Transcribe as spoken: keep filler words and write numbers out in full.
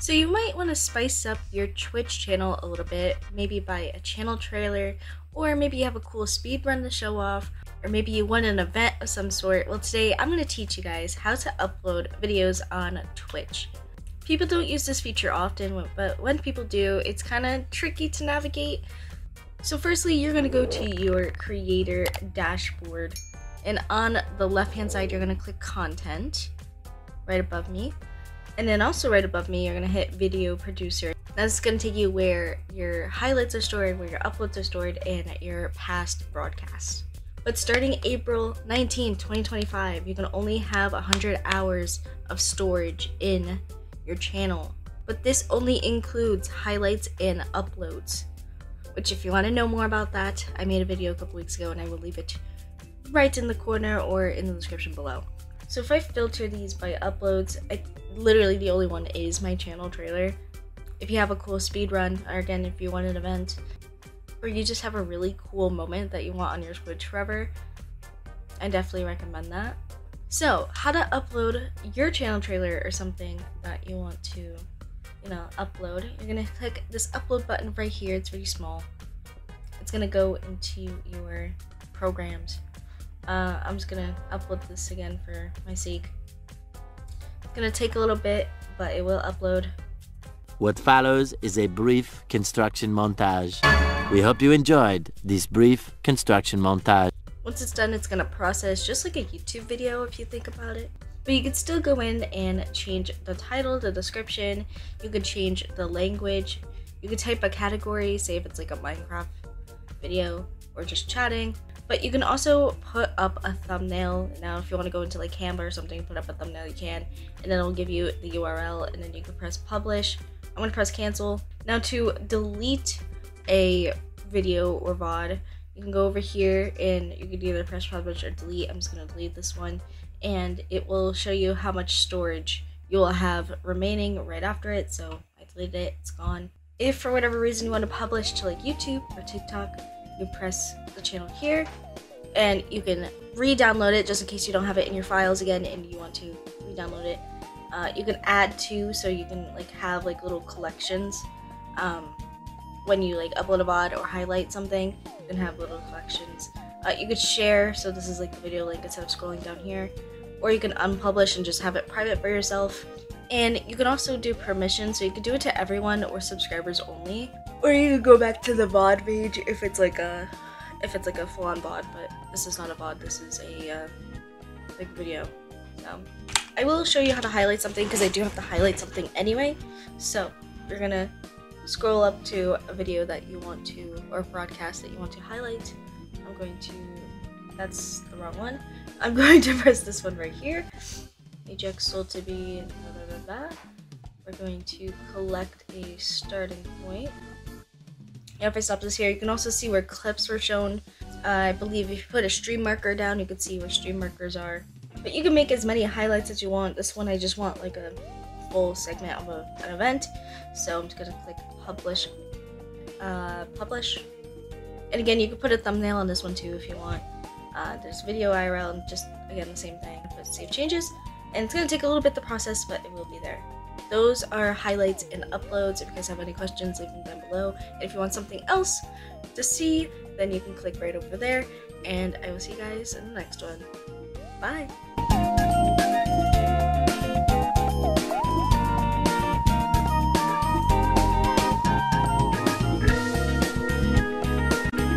So you might want to spice up your Twitch channel a little bit, maybe by a channel trailer, or maybe you have a cool speedrun to show off, or maybe you won an event of some sort. Well, today I'm going to teach you guys how to upload videos on Twitch. People don't use this feature often, but when people do, it's kind of tricky to navigate. So firstly, you're going to go to your creator dashboard, and on the left-hand side, you're going to click content right above me. And then also right above me, you're gonna hit video producer. Now this is gonna take you where your highlights are stored, where your uploads are stored, and your past broadcasts. But starting April nineteenth, twenty twenty-five, you can only have one hundred hours of storage in your channel. But this only includes highlights and uploads, which if you wanna know more about that, I made a video a couple weeks ago and I will leave it right in the corner or in the description below. So if I filter these by uploads, I, literally the only one is my channel trailer. If you have a cool speedrun, or again, if you want an event, or you just have a really cool moment that you want on your Twitch forever, I definitely recommend that. So how to upload your channel trailer or something that you want to, you know, upload. You're gonna click this upload button right here. It's really small. It's gonna go into your programs. Uh, I'm just gonna upload this again for my sake. It's gonna take a little bit, but it will upload. What follows is a brief construction montage. We hope you enjoyed this brief construction montage. Once it's done, it's gonna process just like a YouTube video if you think about it. But you can still go in and change the title, the description. You can change the language. You can type a category, say if it's like a Minecraft video or just chatting. But you can also put up a thumbnail. Now if you want to go into like Canva or something, put up a thumbnail, you can, and then it'll give you the U R L, and then you can press publish. I'm gonna press cancel. Now to delete a video or V O D, you can go over here and you can either press publish or delete. I'm just gonna delete this one, and it will show you how much storage you will have remaining right after it. So I deleted it, it's gone. If for whatever reason you want to publish to like YouTube or TikTok, you press the channel here and you can re-download it just in case you don't have it in your files again and you want to re-download it. Uh, you can add to, so you can like have like little collections. Um, when you like upload a V O D or highlight something, you can have little collections. Uh, you could share, so this is like the video link instead of scrolling down here. Or you can unpublish and just have it private for yourself. And you can also do permission, so you can do it to everyone or subscribers only. Or you can go back to the V O D page if it's like a, if it's like a full-on V O D. But this is not a V O D. This is a uh, like video. So I will show you how to highlight something because I do have to highlight something anyway. So you're gonna scroll up to a video that you want to, or broadcast that you want to highlight. I'm going to. That's the wrong one. I'm going to press this one right here. Eject soul to be. Blah, blah, blah. We're going to collect a starting point. Now if I stop this here, you can also see where clips were shown. Uh, I believe if you put a stream marker down, you can see where stream markers are. But you can make as many highlights as you want. This one, I just want like a full segment of a, an event. So I'm just gonna click publish, uh, publish. And again, you can put a thumbnail on this one too if you want. Uh, there's video I R L and just, again, the same thing. But save changes. And it's gonna take a little bit to process, but it will be there. Those are highlights and uploads. If you guys have any questions, leave them down below. And if you want something else to see, then you can click right over there. And I will see you guys in the next one. Bye!